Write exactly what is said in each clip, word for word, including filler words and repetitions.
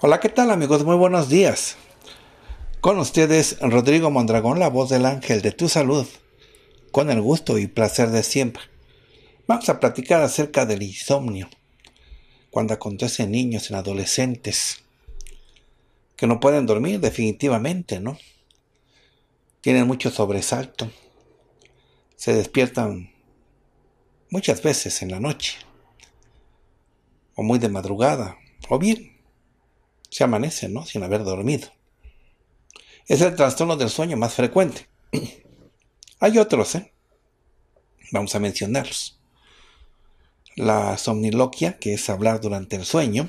Hola, ¿qué tal amigos? Muy buenos días. Con ustedes Rodrigo Mondragón, la voz del ángel de tu salud, con el gusto y placer de siempre. Vamos a platicar acerca del insomnio, cuando acontece en niños, en adolescentes, que no pueden dormir definitivamente, ¿no? Tienen mucho sobresalto, se despiertan muchas veces en la noche, o muy de madrugada, o bien se amanece, ¿no?, sin haber dormido. Es el trastorno del sueño más frecuente. Hay otros, ¿eh? Vamos a mencionarlos. La somniloquia, que es hablar durante el sueño.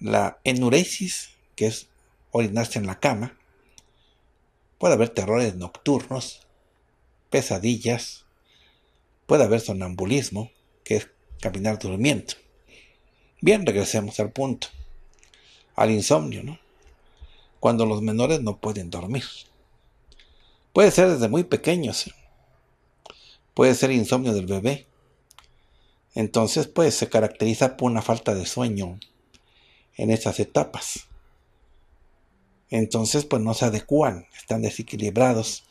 La enuresis, que es orinarse en la cama. Puede haber terrores nocturnos, pesadillas. Puede haber sonambulismo, que es caminar durmiendo. Bien, regresemos al punto. Al insomnio, ¿no? Cuando los menores no pueden dormir. Puede ser desde muy pequeños. Puede ser insomnio del bebé. Entonces, pues, se caracteriza por una falta de sueño en estas etapas. Entonces, pues, no se adecúan. Están desequilibrados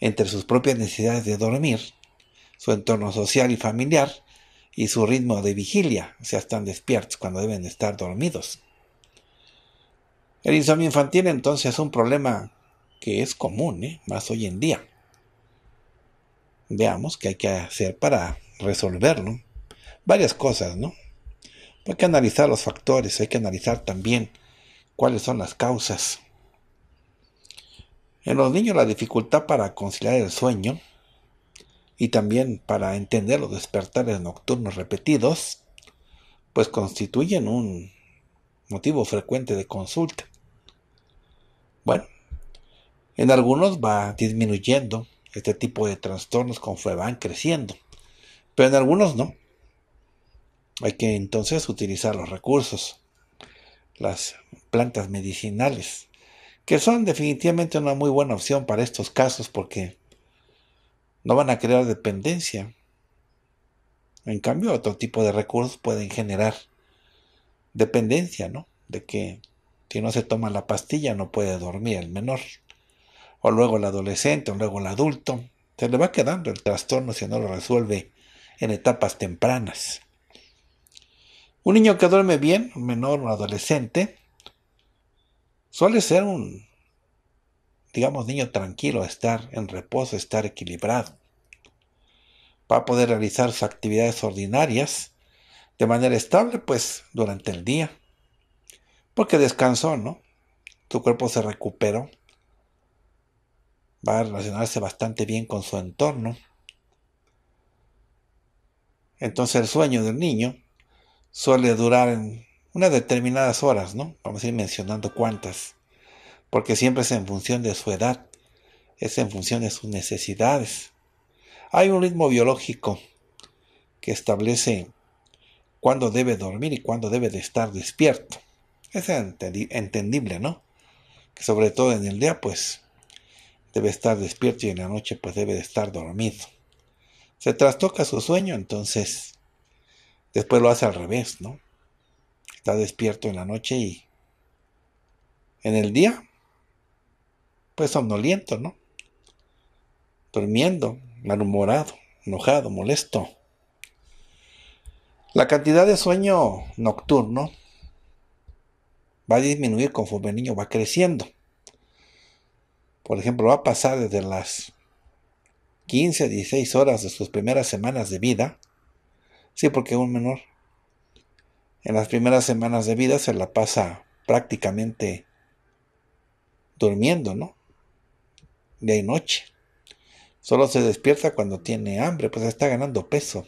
entre sus propias necesidades de dormir, su entorno social y familiar, y su ritmo de vigilia. O sea, están despiertos cuando deben estar dormidos. El insomnio infantil entonces es un problema que es común, ¿eh? Más hoy en día. Veamos qué hay que hacer para resolverlo. Varias cosas, ¿no? Hay que analizar los factores, hay que analizar también cuáles son las causas. En los niños la dificultad para conciliar el sueño y también para entender los despertares nocturnos repetidos, pues constituyen un motivo frecuente de consulta. Bueno, en algunos va disminuyendo este tipo de trastornos conforme van creciendo, pero en algunos no. Hay que entonces utilizar los recursos, las plantas medicinales, que son definitivamente una muy buena opción para estos casos porque no van a crear dependencia. En cambio, otro tipo de recursos pueden generar dependencia, ¿no? De que si no se toma la pastilla no puede dormir el menor, o luego el adolescente, o luego el adulto. Se le va quedando el trastorno si no lo resuelve en etapas tempranas. Un niño que duerme bien, un menor, un adolescente, suele ser un, digamos, niño tranquilo, estar en reposo, estar equilibrado. Va a poder realizar sus actividades ordinarias de manera estable, pues, durante el día. Porque descansó, ¿no? Tu cuerpo se recuperó. Va a relacionarse bastante bien con su entorno. Entonces, el sueño del niño suele durar en unas determinadas horas, ¿no? Vamos a ir mencionando cuántas. Porque siempre es en función de su edad. Es en función de sus necesidades. Hay un ritmo biológico que establece cuándo debe dormir y cuándo debe de estar despierto. Es entendible, ¿no? Que sobre todo en el día, pues, debe estar despierto y en la noche, pues, debe de estar dormido. Se trastoca su sueño, entonces, después lo hace al revés, ¿no? Está despierto en la noche y en el día, pues, somnoliento, ¿no? Durmiendo, malhumorado, enojado, molesto. La cantidad de sueño nocturno va a disminuir conforme el niño va creciendo. Por ejemplo, va a pasar desde las quince a dieciséis horas de sus primeras semanas de vida. Sí, porque un menor en las primeras semanas de vida se la pasa prácticamente durmiendo, ¿no? de noche. Solo se despierta cuando tiene hambre, pues está ganando peso.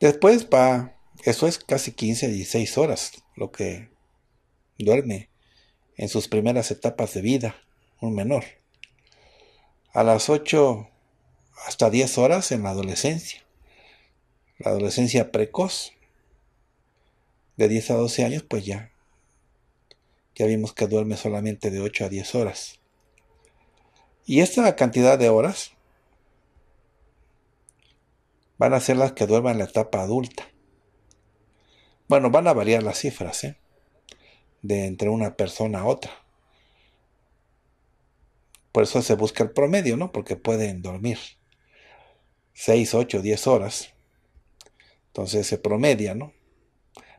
Después va, eso es casi quince, dieciséis horas lo que duerme en sus primeras etapas de vida un menor. A las ocho hasta diez horas en la adolescencia, la adolescencia precoz, de diez a doce años, pues ya, ya vimos que duerme solamente de ocho a diez horas. Y esta cantidad de horas van a ser las que duerman en la etapa adulta. Bueno, van a variar las cifras, ¿eh? De entre una persona a otra. Por eso se busca el promedio, ¿no? Porque pueden dormir seis, ocho, diez horas. Entonces se promedia, ¿no?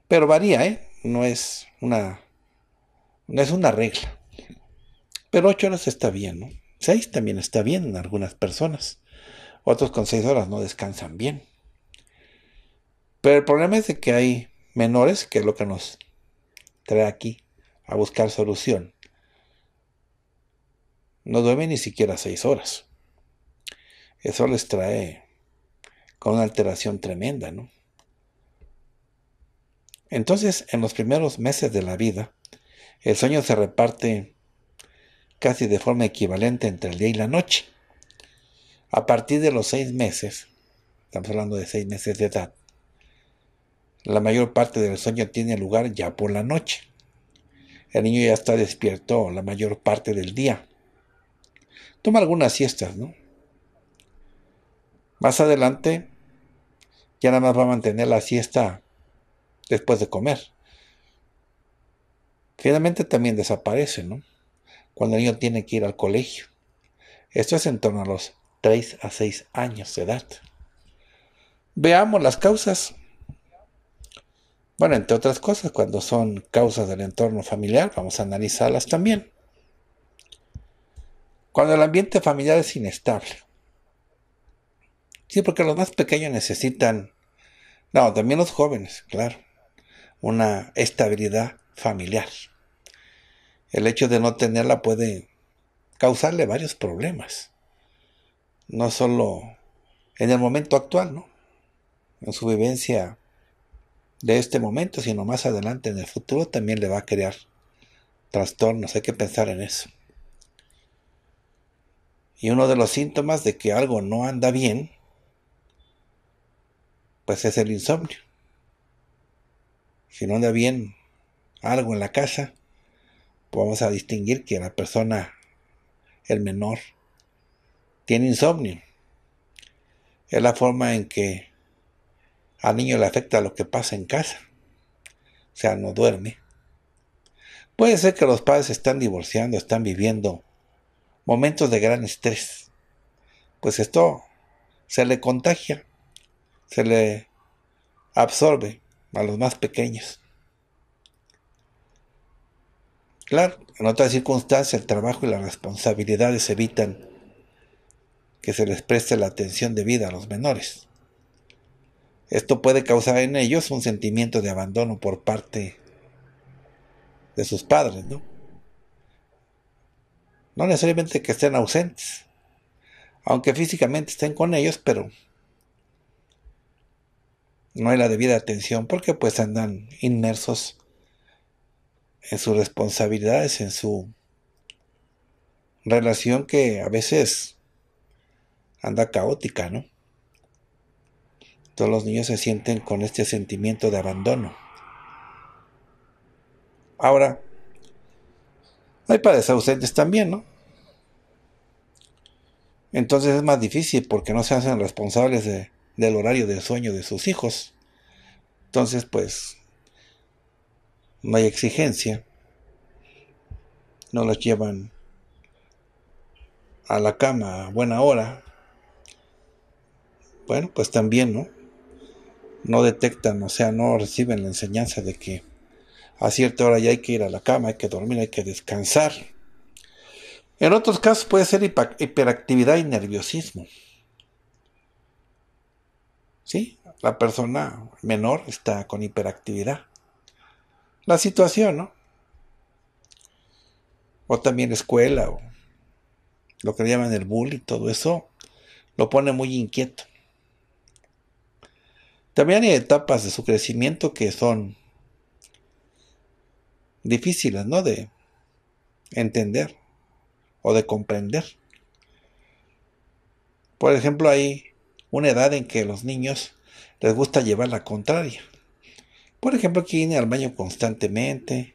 Pero varía, ¿eh? No es una, no es una regla. Pero ocho horas está bien, ¿no? seis también está bien en algunas personas. Otros con seis horas no descansan bien. Pero el problema es de que hay menores, que es lo que nos trae aquí a buscar solución. No duermen ni siquiera seis horas. Eso les trae con una alteración tremenda, ¿no? Entonces, en los primeros meses de la vida, el sueño se reparte casi de forma equivalente entre el día y la noche. A partir de los seis meses, estamos hablando de seis meses de edad, la mayor parte del sueño tiene lugar ya por la noche. El niño ya está despierto la mayor parte del día. Toma algunas siestas, ¿no? Más adelante, ya nada más va a mantener la siesta después de comer. Finalmente también desaparece, ¿no? Cuando el niño tiene que ir al colegio. Esto es en torno a los tres a seis años de edad. Veamos las causas. Bueno, entre otras cosas, cuando son causas del entorno familiar, vamos a analizarlas también. Cuando el ambiente familiar es inestable. Sí, porque los más pequeños necesitan, no, también los jóvenes, claro, una estabilidad familiar. El hecho de no tenerla puede causarle varios problemas. No solo en el momento actual, ¿no? En su vivencia de este momento, sino más adelante en el futuro también le va a crear trastornos. Hay que pensar en eso. Y uno de los síntomas de que algo no anda bien, pues es el insomnio. Si no anda bien algo en la casa, pues vamos a distinguir que la persona, el menor, tiene insomnio. Es la forma en que al niño le afecta lo que pasa en casa. O sea, no duerme. Puede ser que los padres están divorciando, están viviendo momentos de gran estrés. Pues esto se le contagia, se le absorbe a los más pequeños. Claro, en otras circunstancias el trabajo y las responsabilidades evitan que se les preste la atención debida a los menores. Esto puede causar en ellos un sentimiento de abandono por parte de sus padres, ¿no? No necesariamente que estén ausentes, aunque físicamente estén con ellos, pero no hay la debida atención porque pues andan inmersos en sus responsabilidades, en su relación que a veces anda caótica, ¿no? Todos los niños se sienten con este sentimiento de abandono. Ahora, hay padres ausentes también, ¿no? Entonces es más difícil porque no se hacen responsables de, del horario del sueño de sus hijos. Entonces, pues, no hay exigencia. No los llevan a la cama a buena hora. Bueno, pues también, ¿no? No detectan, o sea, no reciben la enseñanza de que a cierta hora ya hay que ir a la cama, hay que dormir, hay que descansar. En otros casos puede ser hiperactividad y nerviosismo. ¿Sí? La persona menor está con hiperactividad. La situación, ¿no? O también escuela o lo que le llaman el bullying y todo eso, lo pone muy inquieto. También hay etapas de su crecimiento que son difíciles, ¿no?, de entender o de comprender. Por ejemplo, hay una edad en que los niños les gusta llevar la contraria. Por ejemplo, quieren ir al baño constantemente,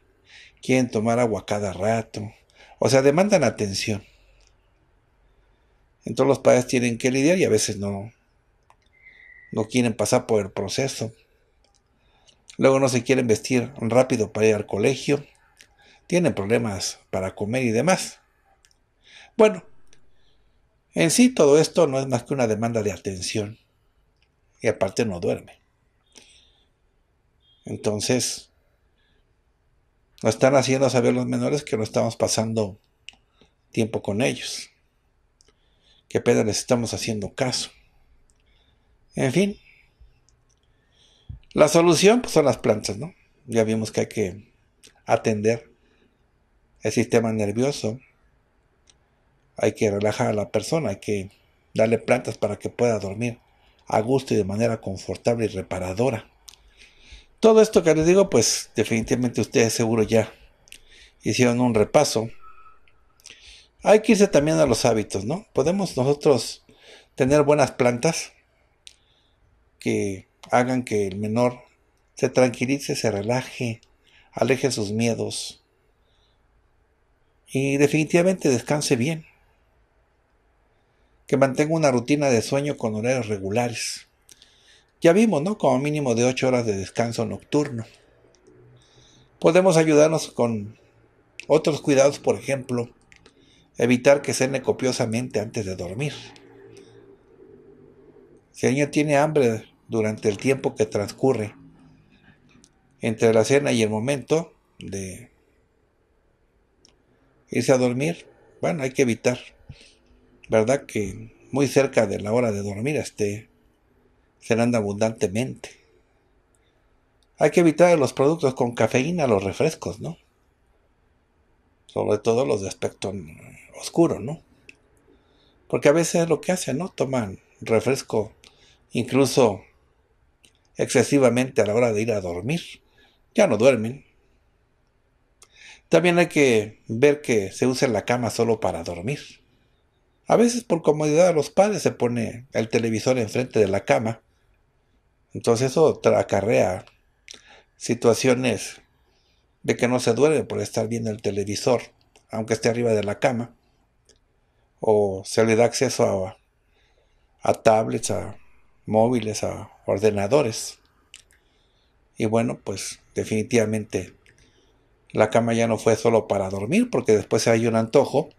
quieren tomar agua cada rato, o sea, demandan atención. Entonces los padres tienen que lidiar y a veces no, no quieren pasar por el proceso. Luego no se quieren vestir rápido para ir al colegio, tienen problemas para comer y demás. Bueno, en sí todo esto no es más que una demanda de atención. Y aparte no duerme. Entonces, nos están haciendo saber los menores que no estamos pasando tiempo con ellos. Que apenas les estamos haciendo caso. En fin. La solución pues, son las plantas, ¿no? Ya vimos que hay que atender el sistema nervioso. Hay que relajar a la persona, hay que darle plantas para que pueda dormir a gusto y de manera confortable y reparadora. Todo esto que les digo, pues definitivamente ustedes seguro ya hicieron un repaso. Hay que irse también a los hábitos, ¿no? Podemos nosotros tener buenas plantas que hagan que el menor se tranquilice, se relaje, aleje sus miedos y definitivamente descanse bien. Que mantenga una rutina de sueño con horarios regulares. Ya vimos, ¿no? Como mínimo de ocho horas de descanso nocturno. Podemos ayudarnos con otros cuidados, por ejemplo, evitar que cene copiosamente antes de dormir. Si el niño tiene hambre durante el tiempo que transcurre entre la cena y el momento de irse a dormir, bueno, hay que evitar, ¿verdad?, que muy cerca de la hora de dormir esté cenando abundantemente. Hay que evitar los productos con cafeína, los refrescos, ¿no? Sobre todo los de aspecto oscuro, ¿no? Porque a veces es lo que hacen, ¿no? Toman refresco incluso excesivamente a la hora de ir a dormir. Ya no duermen. También hay que ver que se usa la cama solo para dormir. A veces por comodidad a los padres se pone el televisor enfrente de la cama. Entonces eso acarrea situaciones de que no se duerme por estar viendo el televisor, aunque esté arriba de la cama. O se le da acceso a, a tablets, a móviles, a ordenadores. Y bueno, pues definitivamente la cama ya no fue solo para dormir, porque después hay un antojo.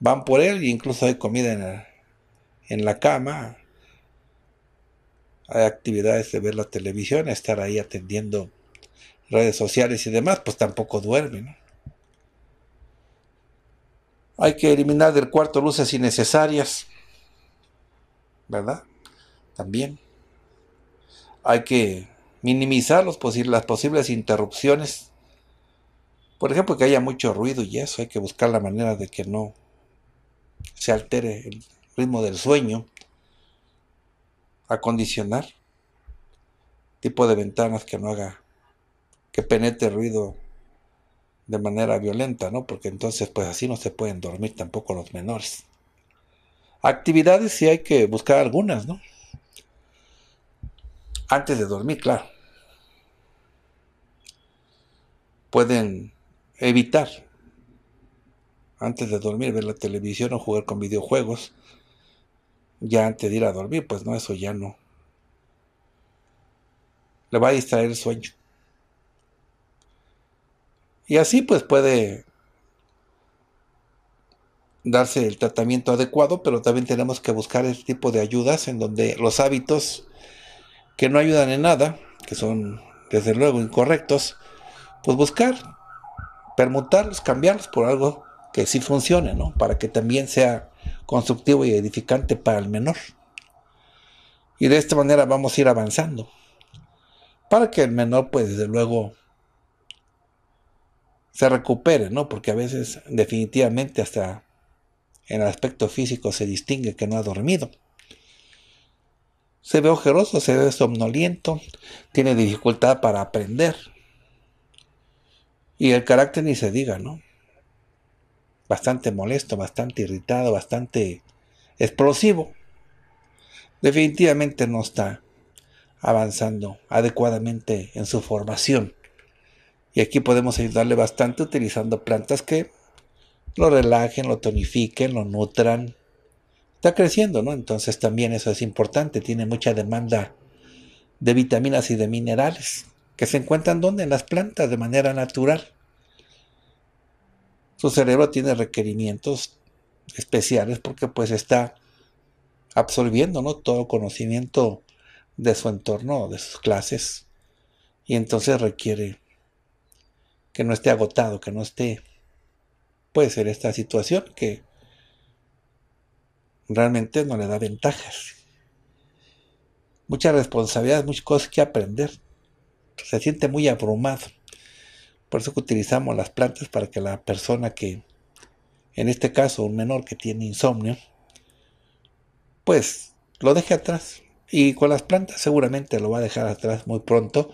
Van por él, e incluso hay comida en la, en la cama. Hay actividades de ver la televisión, estar ahí atendiendo redes sociales y demás, pues tampoco duermen, ¿no? Hay que eliminar del cuarto luces innecesarias, ¿verdad? También. Hay que minimizar los posi- las posibles interrupciones. Por ejemplo, que haya mucho ruido y eso, hay que buscar la manera de que no se altere el ritmo del sueño. Acondicionar tipo de ventanas que no haga que penetre ruido de manera violenta, ¿no? Porque entonces pues así no se pueden dormir tampoco los menores. Actividades sí hay que buscar algunas, ¿no? Antes de dormir, claro. Pueden evitar antes de dormir ver la televisión o jugar con videojuegos. Ya antes de ir a dormir, pues no, eso ya no. Le va a distraer el sueño. Y así pues puede darse el tratamiento adecuado, pero también tenemos que buscar este tipo de ayudas en donde los hábitos que no ayudan en nada, que son desde luego incorrectos, pues buscar, permutarlos, cambiarlos por algo que sí funcione, ¿no? Para que también sea constructivo y edificante para el menor. Y de esta manera vamos a ir avanzando. Para que el menor, pues, desde luego, se recupere, ¿no? Porque a veces, definitivamente, hasta En el aspecto físico se distingue que no ha dormido. Se ve ojeroso, se ve somnoliento, tiene dificultad para aprender. Y el carácter ni se diga, ¿no? Bastante molesto, bastante irritado, bastante explosivo. Definitivamente no está avanzando adecuadamente en su formación. Y aquí podemos ayudarle bastante utilizando plantas que lo relajen, lo tonifiquen, lo nutran. Está creciendo, ¿no? Entonces también eso es importante. Tiene mucha demanda de vitaminas y de minerales que se encuentran ¿dónde? En las plantas de manera natural. Su cerebro tiene requerimientos especiales porque pues está absorbiendo, ¿no?, todo conocimiento de su entorno, de sus clases, y entonces requiere que no esté agotado, que no esté, puede ser esta situación que realmente no le da ventajas. Muchas responsabilidades, muchas cosas que aprender. Se siente muy abrumado. Por eso que utilizamos las plantas para que la persona que, en este caso un menor que tiene insomnio, pues lo deje atrás. Y con las plantas seguramente lo va a dejar atrás muy pronto.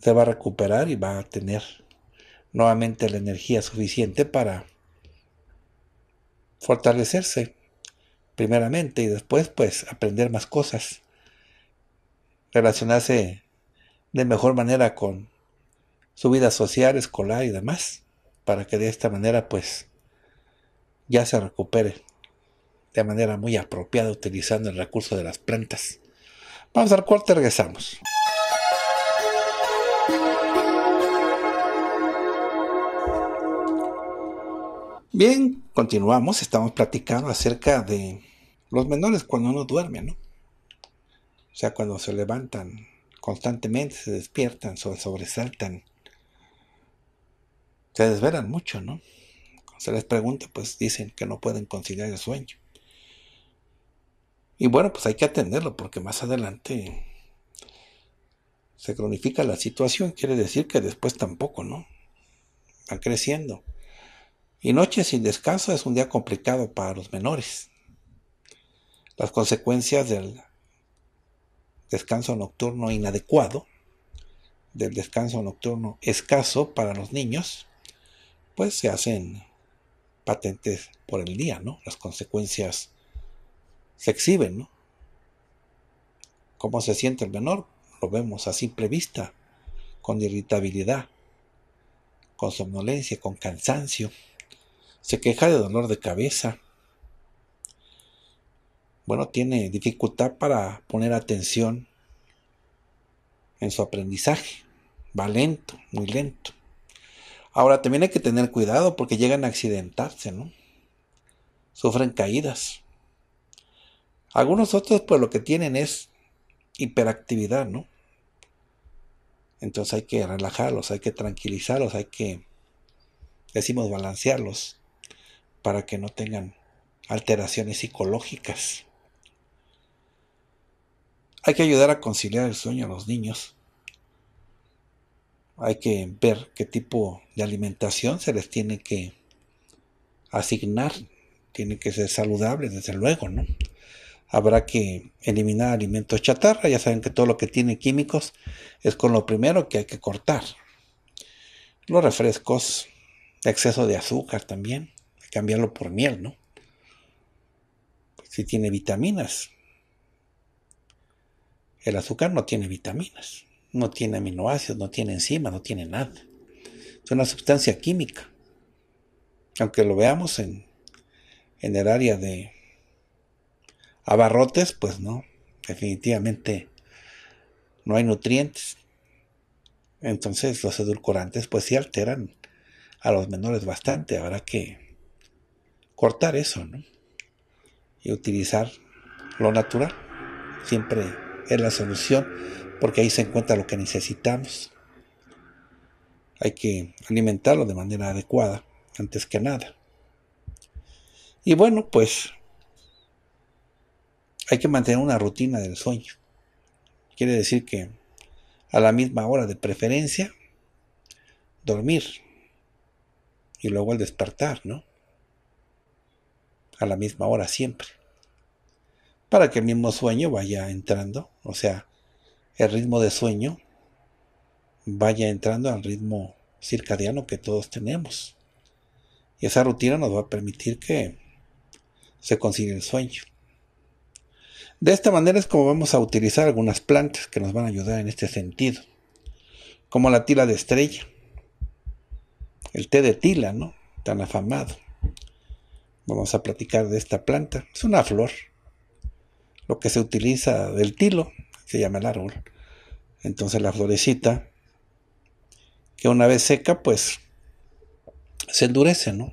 Se va a recuperar y va a tener nuevamente la energía suficiente para fortalecerse primeramente y después pues aprender más cosas, relacionarse de mejor manera con su vida social, escolar y demás, para que de esta manera pues ya se recupere de manera muy apropiada utilizando el recurso de las plantas. Vamos al corte, regresamos. Bien, continuamos, estamos platicando acerca de los menores cuando no duermen, ¿no? O sea, cuando se levantan constantemente, se despiertan, se sobresaltan, se desvelan mucho, ¿no? Cuando se les pregunta, pues dicen que no pueden conciliar el sueño. Y bueno, pues hay que atenderlo porque más adelante se cronifica la situación, quiere decir que después tampoco, ¿no? Van creciendo. Y noche sin descanso es un día complicado para los menores. Las consecuencias del descanso nocturno inadecuado, del descanso nocturno escaso para los niños, pues se hacen patentes por el día, ¿no? Las consecuencias se exhiben, ¿no? ¿Cómo se siente el menor? Lo vemos a simple vista, con irritabilidad, con somnolencia, con cansancio. Se queja de dolor de cabeza. Bueno, tiene dificultad para poner atención en su aprendizaje. Va lento, muy lento. Ahora, también hay que tener cuidado porque llegan a accidentarse, ¿no? Sufren caídas. Algunos otros, pues, lo que tienen es hiperactividad, ¿no? Entonces hay que relajarlos, hay que tranquilizarlos, hay que, decimos, balancearlos para que no tengan alteraciones psicológicas. Hay que ayudar a conciliar el sueño a los niños. Hay que ver qué tipo de alimentación se les tiene que asignar. Tienen que ser saludables, desde luego, ¿no? Habrá que eliminar alimentos chatarra. Ya saben que todo lo que tiene químicos es con lo primero que hay que cortar. Los refrescos, exceso de azúcar también, hay que cambiarlo por miel, ¿no? Si tiene vitaminas. El azúcar no tiene vitaminas, no tiene aminoácidos, no tiene enzimas, no tiene nada. Es una sustancia química. Aunque lo veamos en, en el área de abarrotes, pues no, definitivamente no hay nutrientes. Entonces los edulcorantes pues sí alteran a los menores bastante. Habrá que cortar eso, ¿no? Y utilizar lo natural. Siempre es la solución porque ahí se encuentra lo que necesitamos. Hay que alimentarlo de manera adecuada antes que nada. Y bueno, pues hay que mantener una rutina del sueño. Quiere decir que a la misma hora de preferencia, dormir. Y luego al despertar, ¿no? a la misma hora siempre, para que el mismo sueño vaya entrando, o sea, el ritmo de sueño vaya entrando al ritmo circadiano que todos tenemos. Y esa rutina nos va a permitir que se consiga el sueño. De esta manera es como vamos a utilizar algunas plantas que nos van a ayudar en este sentido, como la tila de estrella, el té de tila, ¿no?, tan afamado. Vamos a platicar de esta planta. Es una flor. Lo que se utiliza del tilo, se llama el árbol. Entonces la florecita, que una vez seca, pues se endurece, ¿no?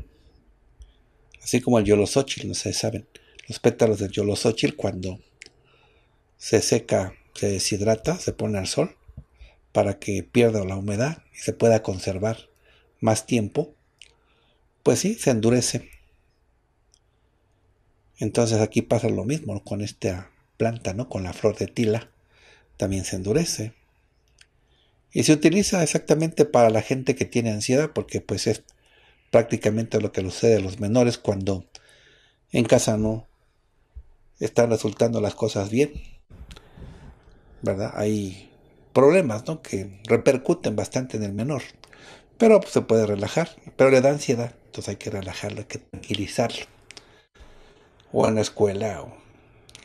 Así como el yolosóchil, no sé, saben, los pétalos del yolosóchil cuando se seca, se deshidrata, se pone al sol para que pierda la humedad y se pueda conservar más tiempo, pues sí, se endurece. Entonces aquí pasa lo mismo con esta planta, ¿no? Con la flor de tila también se endurece. Y se utiliza exactamente para la gente que tiene ansiedad, porque pues es prácticamente lo que sucede a los menores cuando en casa no están resultando las cosas bien, ¿verdad? Hay problemas, ¿no?, que repercuten bastante en el menor, pero pues, se puede relajar, pero le da ansiedad, entonces hay que relajarlo, hay que tranquilizarlo. O en la escuela, o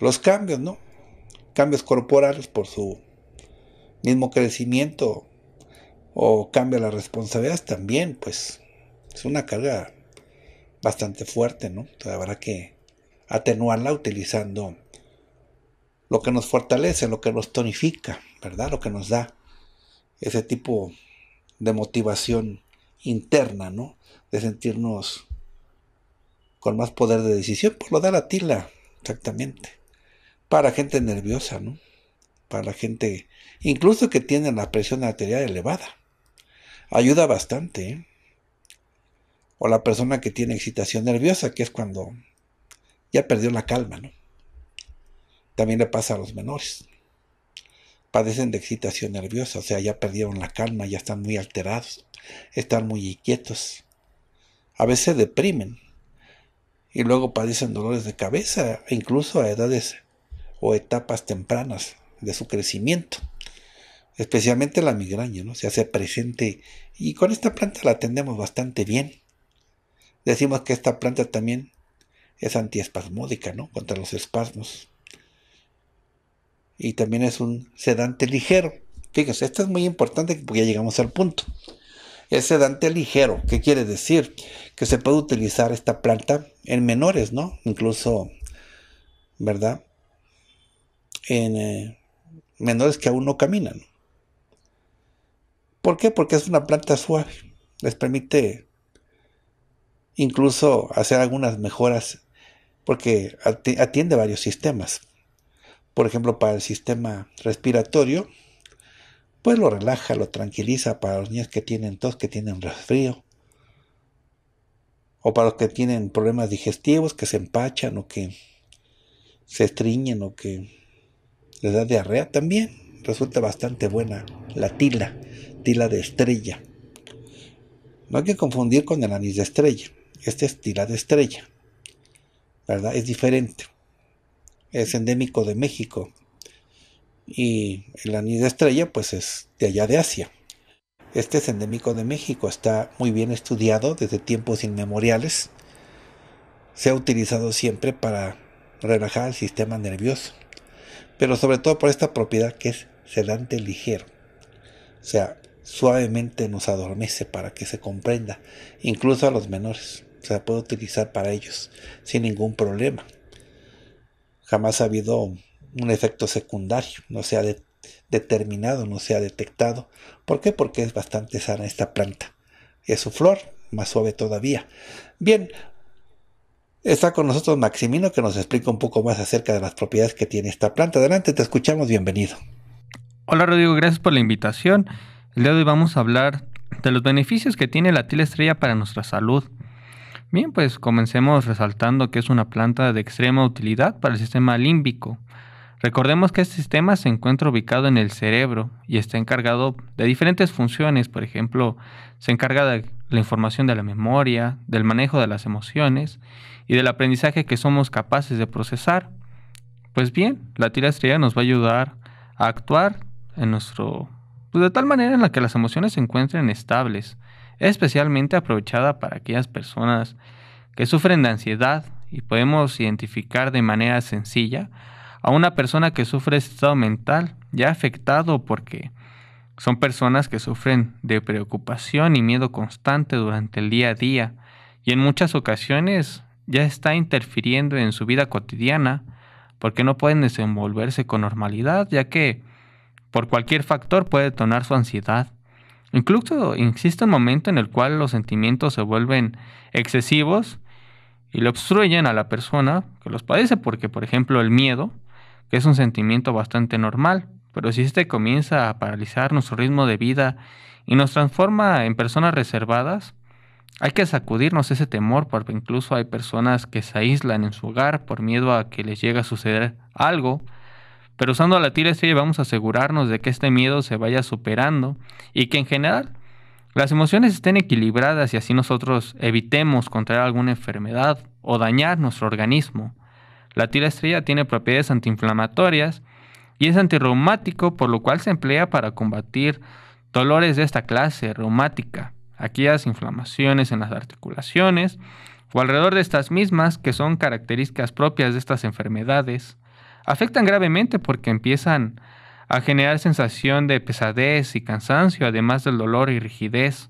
los cambios, ¿no? Cambios corporales por su mismo crecimiento, o cambia las responsabilidades también, pues es una carga bastante fuerte, ¿no? Entonces habrá que atenuarla utilizando lo que nos fortalece, lo que nos tonifica, ¿verdad? Lo que nos da ese tipo de motivación interna, ¿no? De sentirnos con más poder de decisión, pues lo da la tila, exactamente. Para gente nerviosa, ¿no? Para la gente, incluso que tiene la presión arterial elevada. Ayuda bastante, ¿eh? O la persona que tiene excitación nerviosa, que es cuando ya perdió la calma, ¿no? También le pasa a los menores. Padecen de excitación nerviosa, o sea, ya perdieron la calma, ya están muy alterados, están muy inquietos. A veces deprimen. Y luego padecen dolores de cabeza, incluso a edades o etapas tempranas de su crecimiento. Especialmente la migraña, ¿no? Se hace presente y con esta planta la atendemos bastante bien. Decimos que esta planta también es antiespasmódica, ¿no? Contra los espasmos. Y también es un sedante ligero. Fíjense, esto es muy importante porque ya llegamos al punto. Es sedante ligero. ¿Qué quiere decir? Que se puede utilizar esta planta en menores, ¿no? Incluso, ¿verdad?, en eh, menores que aún no caminan. ¿Por qué? Porque es una planta suave. Les permite incluso hacer algunas mejoras porque atiende varios sistemas. Por ejemplo, para el sistema respiratorio, pues lo relaja, lo tranquiliza para los niños que tienen tos, que tienen resfrío, o para los que tienen problemas digestivos, que se empachan o que se estriñen o que les da diarrea. También resulta bastante buena la tila, tila de estrella. No hay que confundir con el anís de estrella. Este es tila de estrella, ¿verdad? Es diferente. Es endémico de México. Y el anís de estrella pues es de allá de Asia. Este es endémico de México, está muy bien estudiado desde tiempos inmemoriales. Se ha utilizado siempre para relajar el sistema nervioso, pero sobre todo por esta propiedad que es sedante ligero. O sea, suavemente nos adormece para que se comprenda, incluso a los menores. Se puede utilizar para ellos sin ningún problema. Jamás ha habido un efecto secundario, no se ha de, determinado, no se ha detectado. ¿Por qué? Porque es bastante sana esta planta. Es su flor, más suave todavía. Bien, está con nosotros Maximino, que nos explica un poco más acerca de las propiedades que tiene esta planta. Adelante, te escuchamos, bienvenido. Hola Rodrigo, gracias por la invitación. El día de hoy vamos a hablar de los beneficios que tiene la tila estrella para nuestra salud. Bien, pues comencemos resaltando que es una planta de extrema utilidad para el sistema límbico. Recordemos que este sistema se encuentra ubicado en el cerebro y está encargado de diferentes funciones. Por ejemplo, se encarga de la información de la memoria, del manejo de las emociones y del aprendizaje que somos capaces de procesar. Pues bien, la tira estrella nos va a ayudar a actuar en nuestro, pues de tal manera en la que las emociones se encuentren estables, especialmente aprovechada para aquellas personas que sufren de ansiedad, y podemos identificar de manera sencilla a una persona que sufre este estado mental ya afectado, porque son personas que sufren de preocupación y miedo constante durante el día a día, y en muchas ocasiones ya está interfiriendo en su vida cotidiana porque no pueden desenvolverse con normalidad, ya que por cualquier factor puede detonar su ansiedad. Incluso existe un momento en el cual los sentimientos se vuelven excesivos y le obstruyen a la persona que los padece, porque por ejemplo el miedo, que es un sentimiento bastante normal, pero si este comienza a paralizar nuestro ritmo de vida y nos transforma en personas reservadas, hay que sacudirnos ese temor, porque incluso hay personas que se aíslan en su hogar por miedo a que les llegue a suceder algo. Pero usando la tira estrella vamos a asegurarnos de que este miedo se vaya superando y que en general las emociones estén equilibradas, y así nosotros evitemos contraer alguna enfermedad o dañar nuestro organismo. La tira estrella tiene propiedades antiinflamatorias y es antirreumático, por lo cual se emplea para combatir dolores de esta clase reumática, aquellas inflamaciones en las articulaciones o alrededor de estas mismas, que son características propias de estas enfermedades. Afectan gravemente porque empiezan a generar sensación de pesadez y cansancio, además del dolor y rigidez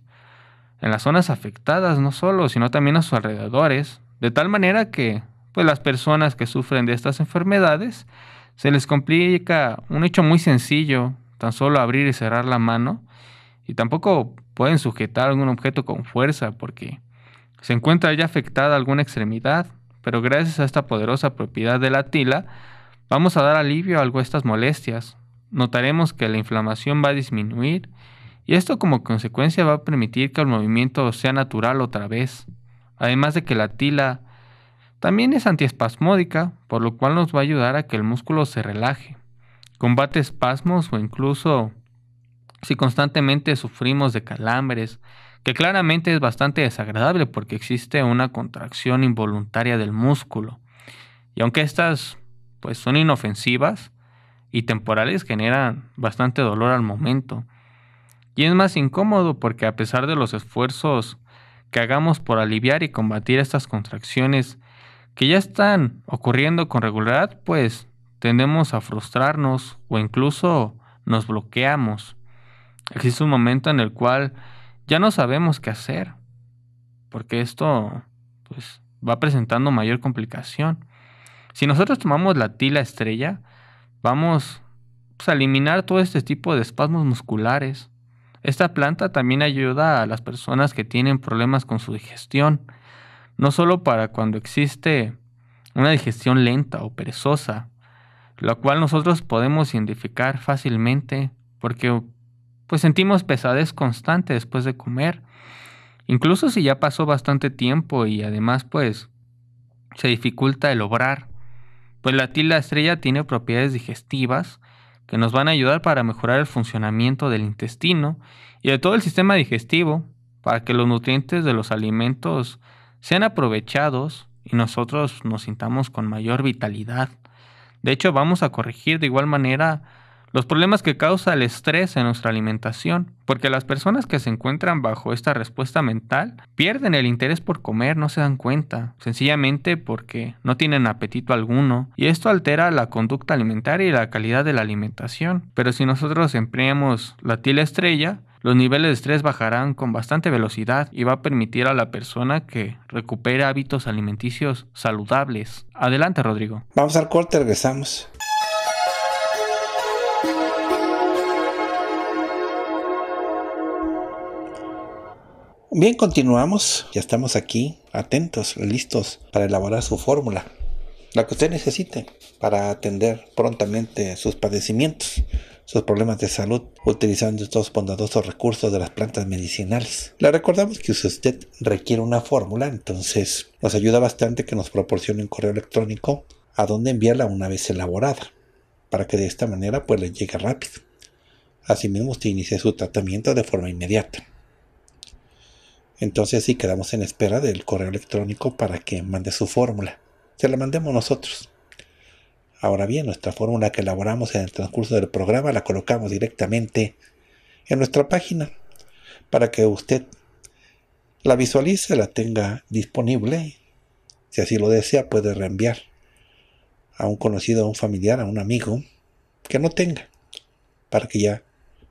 en las zonas afectadas, no solo, sino también a sus alrededores, de tal manera que pues, las personas que sufren de estas enfermedades se les complica un hecho muy sencillo, tan solo abrir y cerrar la mano, y tampoco pueden sujetar algún objeto con fuerza porque se encuentra ya afectada alguna extremidad, pero gracias a esta poderosa propiedad de la tila, vamos a dar alivio a algo a estas molestias. Notaremos que la inflamación va a disminuir y esto como consecuencia va a permitir que el movimiento sea natural otra vez. Además de que la tila también es antiespasmódica, por lo cual nos va a ayudar a que el músculo se relaje. Combate espasmos o incluso si constantemente sufrimos de calambres, que claramente es bastante desagradable porque existe una contracción involuntaria del músculo. Y aunque estas pues son inofensivas y temporales, generan bastante dolor al momento. Y es más incómodo porque a pesar de los esfuerzos que hagamos por aliviar y combatir estas contracciones que ya están ocurriendo con regularidad, pues tendemos a frustrarnos o incluso nos bloqueamos. Existe un momento en el cual ya no sabemos qué hacer, porque esto pues, va presentando mayor complicación. Si nosotros tomamos la tila estrella, vamos pues, a eliminar todo este tipo de espasmos musculares. Esta planta también ayuda a las personas que tienen problemas con su digestión, no solo para cuando existe una digestión lenta o perezosa, la cual nosotros podemos identificar fácilmente porque pues, sentimos pesadez constante después de comer, incluso si ya pasó bastante tiempo y además pues se dificulta el obrar. Pues la tila estrella tiene propiedades digestivas que nos van a ayudar para mejorar el funcionamiento del intestino y de todo el sistema digestivo, para que los nutrientes de los alimentos sean aprovechados y nosotros nos sintamos con mayor vitalidad. De hecho, vamos a corregir de igual manera los problemas que causa el estrés en nuestra alimentación, porque las personas que se encuentran bajo esta respuesta mental pierden el interés por comer, no se dan cuenta, sencillamente porque no tienen apetito alguno, y esto altera la conducta alimentaria y la calidad de la alimentación. Pero si nosotros empleamos la tila estrella, los niveles de estrés bajarán con bastante velocidad y va a permitir a la persona que recupere hábitos alimenticios saludables. Adelante, Rodrigo. Vamos al corte, regresamos. Bien, continuamos. Ya estamos aquí, atentos, listos para elaborar su fórmula, la que usted necesite para atender prontamente sus padecimientos, sus problemas de salud, utilizando estos bondadosos recursos de las plantas medicinales. Le recordamos que si usted requiere una fórmula, entonces nos ayuda bastante que nos proporcione un correo electrónico a donde enviarla una vez elaborada, para que de esta manera pues le llegue rápido. Asimismo, usted inicia su tratamiento de forma inmediata. Entonces sí quedamos en espera del correo electrónico para que mande su fórmula. Se la mandemos nosotros. Ahora bien, nuestra fórmula que elaboramos en el transcurso del programa la colocamos directamente en nuestra página para que usted la visualice, la tenga disponible. Si así lo desea, puede reenviar a un conocido, a un familiar, a un amigo que no tenga, para que ya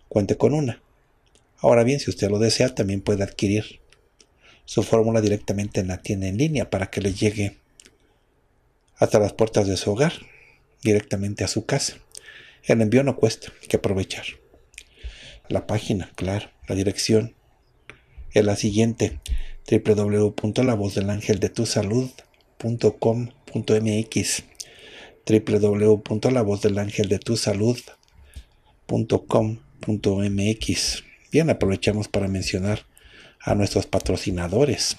cuente con una. Ahora bien, si usted lo desea, también puede adquirir su fórmula directamente en la tienda en línea para que le llegue hasta las puertas de su hogar, directamente a su casa. El envío no cuesta, hay que aprovechar. La página, claro, la dirección es la siguiente: doble u doble u doble u punto la voz del ángel de tu salud punto com punto m x, doble u doble u doble u punto la voz del ángel de tu salud punto com punto m x. Bien, aprovechamos para mencionar a nuestros patrocinadores.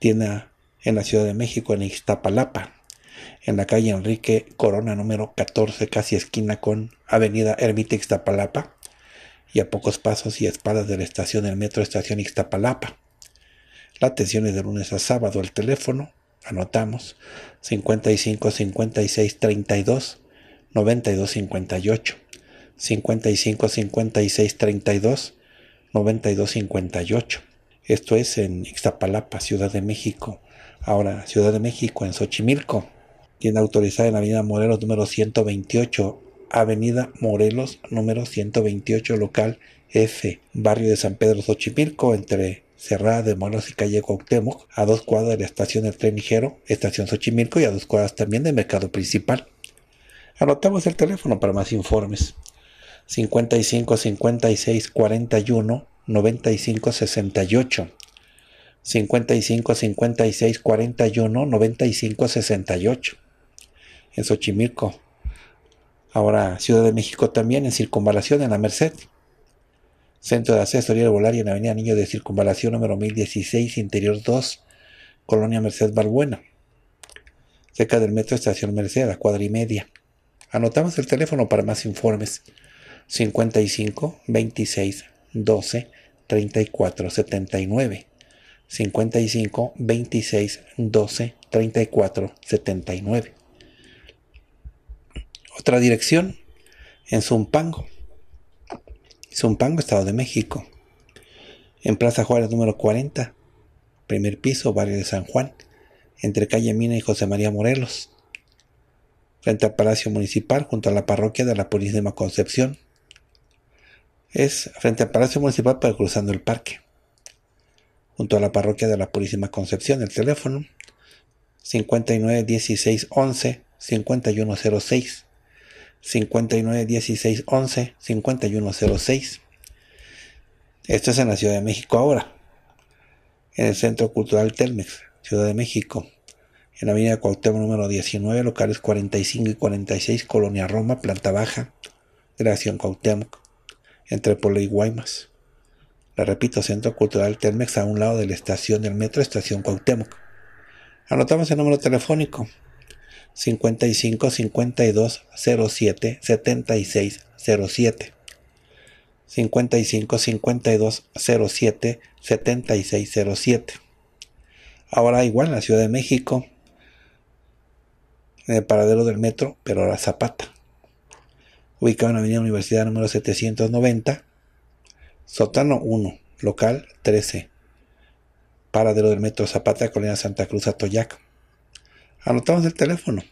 Tienda en la Ciudad de México, en Ixtapalapa, en la calle Enrique Corona, número catorce, casi esquina con Avenida Ermita Ixtapalapa, y a pocos pasos y espadas de la estación del metro Estación Ixtapalapa. La atención es de lunes a sábado. El teléfono, anotamos, cincuenta y cinco, cincuenta y seis, treinta y dos, noventa y dos, cincuenta y ocho, cincuenta y cinco, cincuenta y seis, treinta y dos, noventa y dos, cincuenta y ocho. Esto es en Ixtapalapa, Ciudad de México. Ahora, Ciudad de México, en Xochimilco. Tienda autorizada en Avenida Morelos, número ciento veintiocho, Avenida Morelos, número ciento veintiocho, local F, barrio de San Pedro, Xochimilco, entre Cerrada de Morelos y calle Cuauhtémoc, a dos cuadras de la estación del Tren Ligero, estación Xochimilco, y a dos cuadras también del Mercado Principal. Anotamos el teléfono para más informes: cincuenta y cinco, cincuenta y seis, cuarenta y uno, noventa y cinco, sesenta y ocho, cincuenta y cinco, cincuenta y seis, cuarenta y uno, noventa y cinco, sesenta y ocho, en Xochimilco. Ahora, Ciudad de México también, en Circunvalación, en La Merced. Centro de Asesoría Herbolaria en Avenida Niño de Circunvalación, número mil dieciséis, Interior dos, Colonia Merced Balbuena, cerca del metro Estación Merced, a cuadra y media. Anotamos el teléfono para más informes: cincuenta y cinco, veintiséis, doce, treinta y cuatro, setenta y nueve, cincuenta y cinco, veintiséis, doce, treinta y cuatro, setenta y nueve. Otra dirección, en Zumpango, Zumpango, Estado de México, en Plaza Juárez, número cuarenta, primer piso, barrio de San Juan, entre calle Mina y José María Morelos, frente al Palacio Municipal, junto a la parroquia de la Purísima Concepción. Es frente al Palacio Municipal, pero cruzando el parque, junto a la parroquia de la Purísima Concepción. El teléfono, cincuenta y nueve, dieciséis, once, cincuenta y uno, cero seis, cincuenta y nueve, dieciséis, once, cincuenta y uno, cero seis. Esto es en la Ciudad de México ahora, en el Centro Cultural Telmex, Ciudad de México, en la Avenida Cuauhtémoc, número diecinueve, locales cuarenta y cinco y cuarenta y seis, Colonia Roma, planta baja de la Acción Cuauhtémoc, entre Puebla y Guaymas. La repito, Centro Cultural Telmex, a un lado de la estación del metro Estación Cuauhtémoc. Anotamos el número telefónico: cincuenta y cinco, cincuenta y dos, cero siete, setenta y seis, cero siete, cincuenta y cinco, cincuenta y dos, cero siete, setenta y seis, cero siete. Ahora igual en la Ciudad de México, en el paradero del metro, pero ahora Zapata, ubicado en la Avenida Universidad número setecientos noventa, sótano uno, local trece, paradero del metro Zapata, Colonia Santa Cruz, Atoyac. Anotamos el teléfono: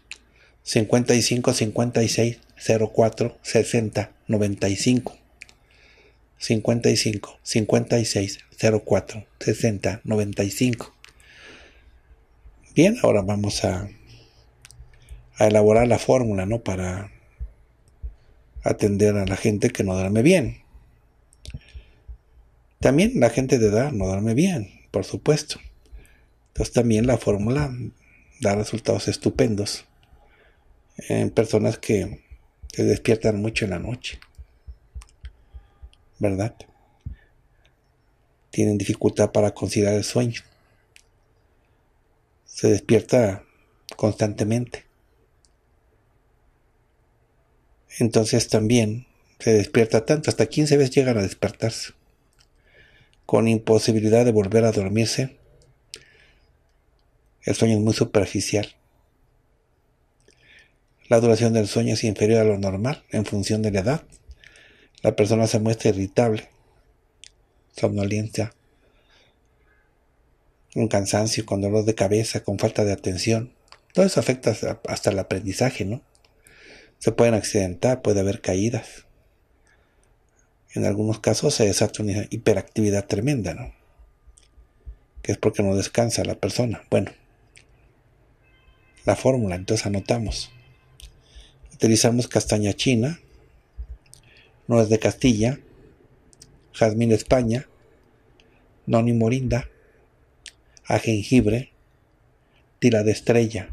cincuenta y cinco, cincuenta y seis, cero cuatro, sesenta, noventa y cinco, cincuenta y cinco, cincuenta y seis, cero cuatro, sesenta, noventa y cinco. Bien, ahora vamos a, a elaborar la fórmula, ¿no?, para atender a la gente que no duerme bien. También la gente de edad no duerme bien, por supuesto. Entonces también la fórmula da resultados estupendos en personas que se despiertan mucho en la noche, ¿verdad? Tienen dificultad para conciliar el sueño. Se despierta constantemente. Entonces también se despierta tanto, hasta quince veces llegan a despertarse. con imposibilidad de volver a dormirse. El sueño es muy superficial. La duración del sueño es inferior a lo normal en función de la edad. La persona se muestra irritable, somnolencia, un cansancio, con dolor de cabeza, con falta de atención. Todo eso afecta hasta el aprendizaje, ¿no? Se pueden accidentar, puede haber caídas. En algunos casos se desata una hiperactividad tremenda, ¿no? Que es porque no descansa la persona. Bueno, la fórmula, entonces anotamos. Utilizamos castaña china, nuez de Castilla, jazmín españa, noni morinda, a jengibre, tira de estrella.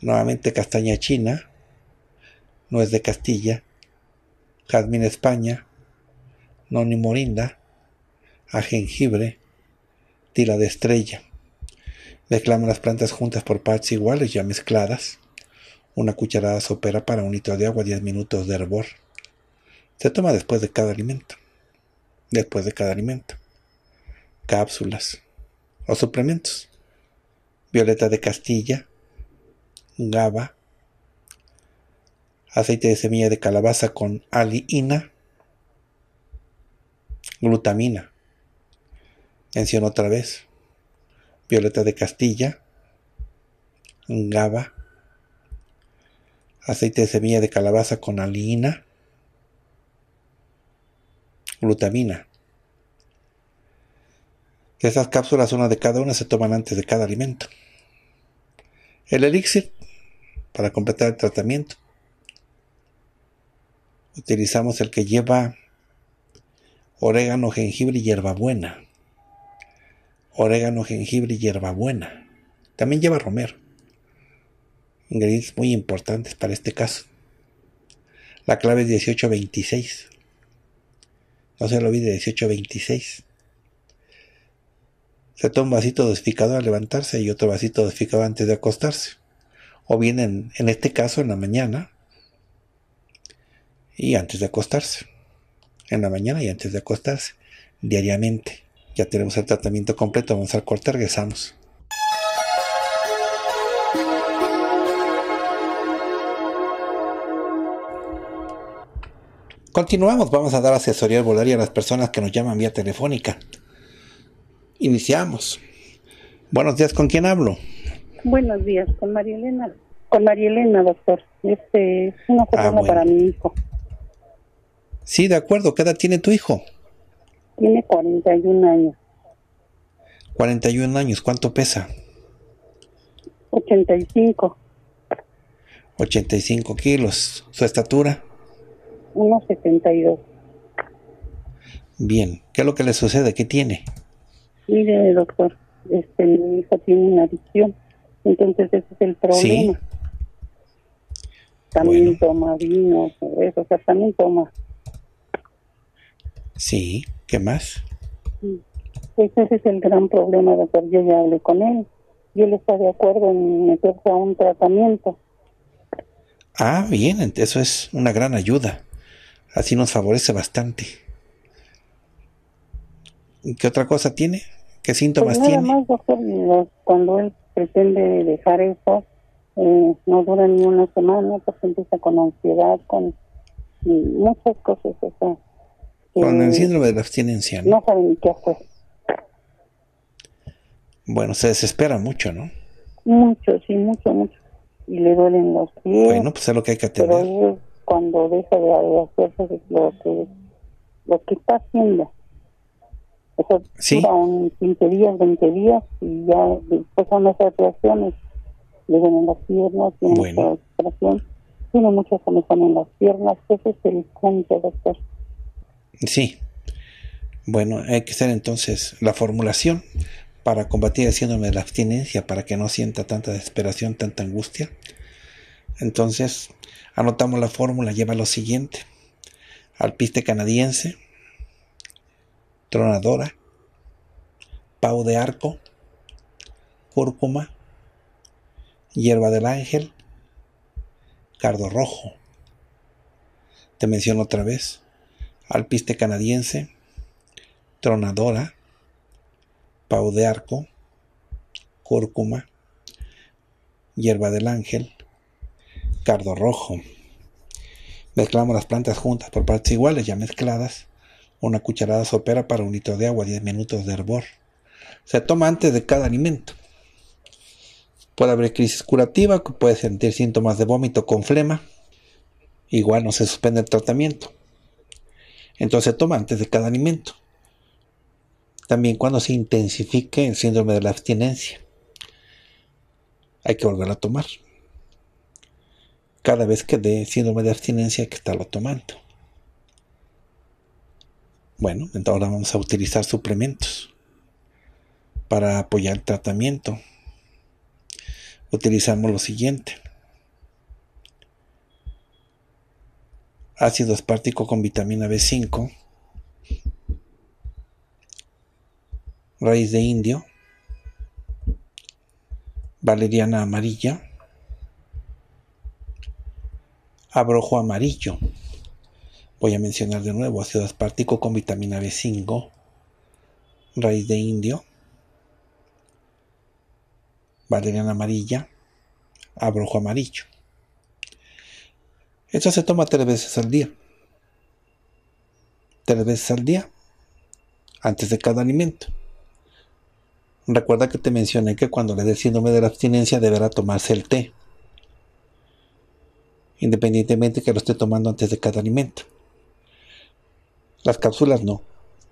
Nuevamente castaña china, nuez de Castilla, jazmín españa, noni morinda, a jengibre, tira de estrella. Mezclamos las plantas juntas por partes iguales ya mezcladas. Una cucharada sopera para un litro de agua, diez minutos de hervor. Se toma después de cada alimento. Después de cada alimento. Cápsulas o suplementos. Violeta de Castilla, Gaba, aceite de semilla de calabaza con aliina, glutamina. Menciono otra vez. Violeta de Castilla, Gaba, aceite de semilla de calabaza con aliina, glutamina. De esas cápsulas, una de cada una se toman antes de cada alimento. El elixir, para completar el tratamiento, utilizamos el que lleva orégano, jengibre y hierbabuena. Orégano, jengibre y hierbabuena. También lleva romero. Ingredientes muy importantes para este caso. La clave es dieciocho veintiséis. No se lo olvide, dieciocho veintiséis. Se toma un vasito dosificador al levantarse y otro vasito dosificador antes de acostarse. O bien en, en este caso en la mañana y antes de acostarse. En la mañana y antes de acostarse. Diariamente. Ya tenemos el tratamiento completo. Vamos al corte, regresamos. Continuamos, vamos a dar asesoría herbolaria a las personas que nos llaman vía telefónica. Iniciamos. Buenos días, ¿con quién hablo? Buenos días, con María Elena. Con María Elena, doctor. Este es una persona ah, bueno. para mi hijo. Sí, de acuerdo. ¿Qué edad tiene tu hijo? Tiene cuarenta y un años. cuarenta y un años, ¿cuánto pesa? ochenta y cinco. ochenta y cinco kilos. ¿Su estatura? uno setenta y dos. Bien, ¿qué es lo que le sucede? ¿Qué tiene? Mire, doctor, este, mi hijo tiene una adicción, entonces ese es el problema. Sí. También bueno. toma vino, eso, o sea, también toma. Sí, ¿qué más? Pues ese es el gran problema, doctor. Yo ya hablé con él, yo le estoy de acuerdo en meterse a un tratamiento. Ah, bien, eso es una gran ayuda. Así nos favorece bastante. ¿Qué otra cosa tiene? ¿Qué síntomas pues nada tiene? Más, doctor, cuando él pretende dejar eso, eh, no dura ni una semana, porque empieza con ansiedad, con muchas cosas. O sea, con eh, el síndrome de la abstinencia, ¿no? No saben qué hacer. Bueno, se desespera mucho, ¿no? Mucho, sí, mucho, mucho. Y le duelen los pies. Bueno, pues es lo que hay que atender. Pero cuando deja de hacerse lo que, lo que está haciendo. O sea, ¿sí? Duran quince días, veinte días y ya después son las atracciones. Le duelen las piernas, tiene bueno. mucha atracción, tiene mucha comezón en las piernas. Ese es el punto, doctor. Sí. Bueno, hay que hacer entonces la formulación para combatir el síndrome de la abstinencia, para que no sienta tanta desesperación, tanta angustia. Entonces, anotamos la fórmula, lleva lo siguiente. Alpiste canadiense, Tronadora, Pau de arco, Cúrcuma, Hierba del ángel, Cardo rojo. Te menciono otra vez. Alpiste canadiense, tronadora, pau de arco, cúrcuma, hierba del ángel, cardo rojo. Mezclamos las plantas juntas por partes iguales, ya mezcladas, una cucharada sopera para un litro de agua, diez minutos de hervor. Se toma antes de cada alimento. Puede haber crisis curativa, que puede sentir síntomas de vómito con flema. Igual no se suspende el tratamiento. Entonces se toma antes de cada alimento. También cuando se intensifique el síndrome de la abstinencia, hay que volverlo a tomar. Cada vez que dé síndrome de abstinencia hay que estarlo tomando. Bueno, entonces ahora vamos a utilizar suplementos para apoyar el tratamiento. Utilizamos lo siguiente: ácido aspártico con vitamina B cinco, raíz de indio, valeriana amarilla, abrojo amarillo. Voy a mencionar de nuevo: ácido aspartico con vitamina B cinco, raíz de indio, valeriana amarilla, abrojo amarillo. Esto se toma tres veces al día. Tres veces al día, antes de cada alimento. Recuerda que te mencioné que cuando le dé síndrome de la abstinencia deberá tomarse el té, independientemente que lo esté tomando antes de cada alimento. Las cápsulas no,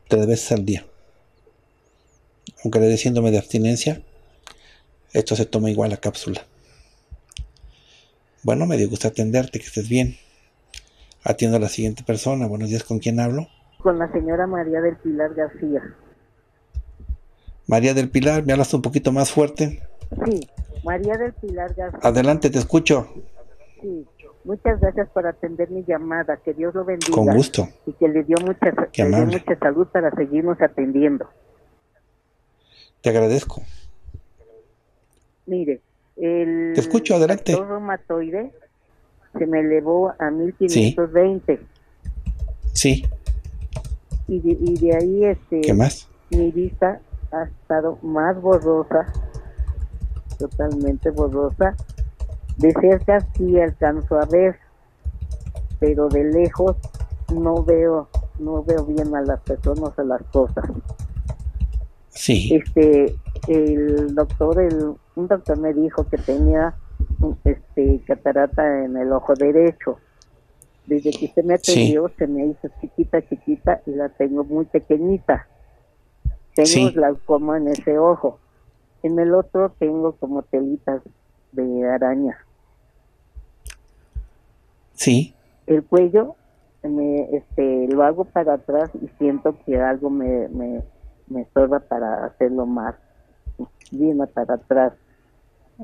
tres veces al día. Aunque le dé síndrome de abstinencia, esto se toma igual, la cápsula. Bueno, me dio gusto atenderte, que estés bien. Atiendo a la siguiente persona. Buenos días, ¿con quién hablo? Con la señora María del Pilar García. María del Pilar, ¿me hablas un poquito más fuerte? Sí, María del Pilar García. Adelante, te escucho. Sí. Muchas gracias por atender mi llamada, que Dios lo bendiga. Con gusto. Y que le dio mucha, le dio mucha salud para seguirnos atendiendo. Te agradezco. Mire, el Te escucho, adelante. El reumatoide se me elevó a mil quinientos veinte. Sí. Sí. Y, de, y de ahí, este, ¿qué más? Mi vista ha estado más borrosa, totalmente borrosa. De cerca sí alcanzo a ver, pero de lejos no veo, no veo bien a las personas, a las cosas. Sí. Este, el doctor, el, un doctor me dijo que tenía, este, catarata en el ojo derecho. Desde que usted me atendió, sí, se me hizo chiquita, chiquita, y la tengo muy pequeñita. Tengo, sí, glaucoma en ese ojo. En el otro tengo como telitas de araña. Sí. El cuello me, este, lo hago para atrás y siento que algo me, me, me estorba para hacerlo más bien para atrás.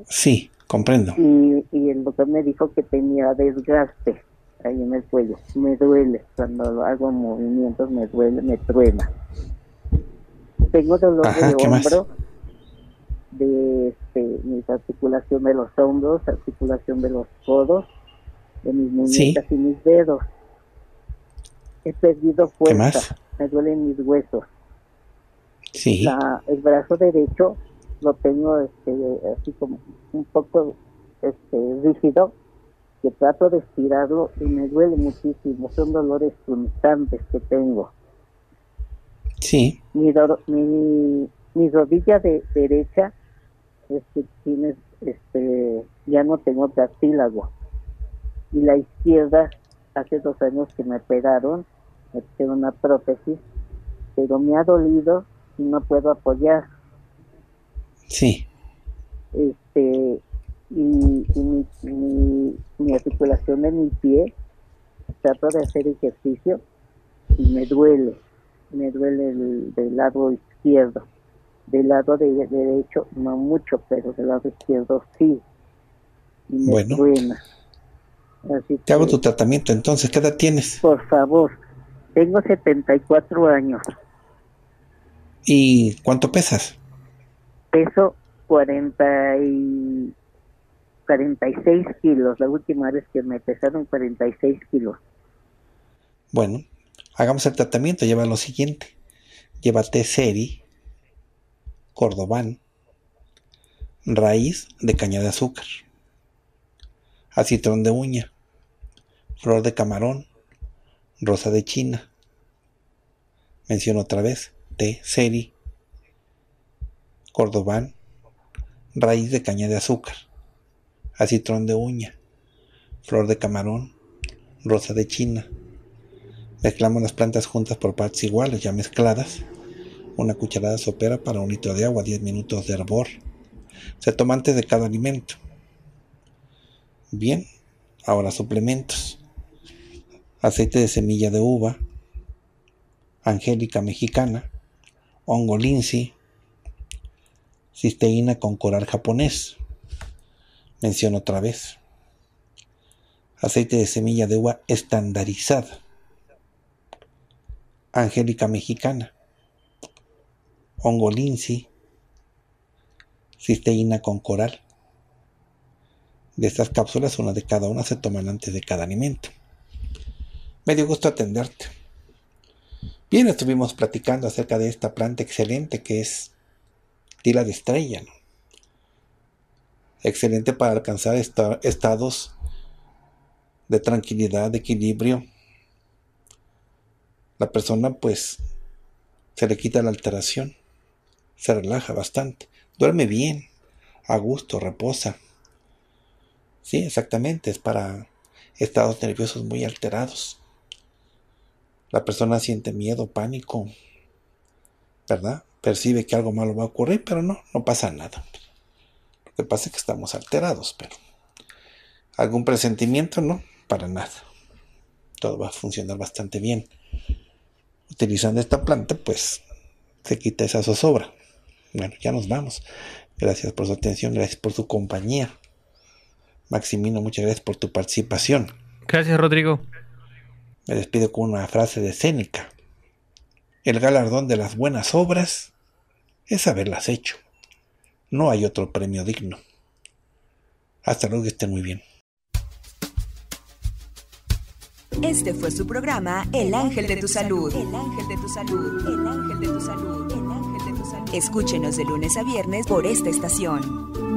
Sí, comprendo. Y, y el doctor me dijo que tenía desgaste ahí en el cuello. Me duele cuando lo hago movimientos, me duele, me truena. Tengo dolor, ajá, de hombro. Más? De este, mi articulación de los hombros, articulación de los codos, de mis muñecas, sí, y mis dedos. He perdido fuerza, me duelen mis huesos. Sí. La, el brazo derecho lo tengo, este, así como un poco, este, rígido, que trato de estirarlo y me duele muchísimo. Son dolores punzantes que tengo. Sí. Mi, do mi, mi rodilla de derecha, este, tienes, este, ya no tengo cartílago, y la izquierda hace dos años que me operaron, me hicieron una prótesis, pero me ha dolido y no puedo apoyar. Sí. Este, y, y mi, mi, mi articulación de mi pie, trato de hacer ejercicio y me duele, me duele el, del lado izquierdo. Del lado de, de derecho no mucho, pero del lado izquierdo sí. Y bueno, así te que, hago tu tratamiento entonces. ¿Qué edad tienes? Por favor, tengo setenta y cuatro años. ¿Y cuánto pesas? Peso cuarenta y seis kilos. La última vez que me pesaron cuarenta y seis kilos. Bueno, hagamos el tratamiento. Lleva lo siguiente: lleva té seri, cordobán, raíz de caña de azúcar, acitrón de uña, flor de camarón, rosa de china. Menciono otra vez, té seri, cordobán, raíz de caña de azúcar, acitrón de uña, flor de camarón, rosa de china. Mezclamos las plantas juntas por partes iguales, ya mezcladas. Una cucharada sopera para un litro de agua, diez minutos de hervor. Se toma antes de cada alimento. Bien, ahora suplementos. Aceite de semilla de uva, Angélica mexicana, hongo lingzhi, cisteína con coral japonés. Menciono otra vez. Aceite de semilla de uva estandarizada, Angélica mexicana, hongo lingzhi, cisteína con coral. De estas cápsulas, una de cada una se toman antes de cada alimento. Me dio gusto atenderte. Bien, estuvimos platicando acerca de esta planta excelente que es tila de estrella, ¿no? Excelente para alcanzar esta, estados de tranquilidad, de equilibrio. La persona pues se le quita la alteración, se relaja bastante, duerme bien, a gusto, reposa. Sí, exactamente, es para estados nerviosos muy alterados. La persona siente miedo, pánico, ¿verdad? Percibe que algo malo va a ocurrir, pero no, no pasa nada. Lo que pasa es que estamos alterados, pero algún presentimiento, no, para nada. Todo va a funcionar bastante bien. Utilizando esta planta, pues, se quita esa zozobra. Bueno, ya nos vamos. Gracias por su atención, gracias por su compañía. Maximino, muchas gracias por tu participación. Gracias, Rodrigo. Me despido con una frase de Séneca. El galardón de las buenas obras es haberlas hecho. No hay otro premio digno. Hasta luego, que estén muy bien. Este fue su programa El Ángel de tu Salud. El Ángel de tu Salud. El Ángel de tu Salud. El Ángel de tu Salud. Escúchenos de lunes a viernes por esta estación.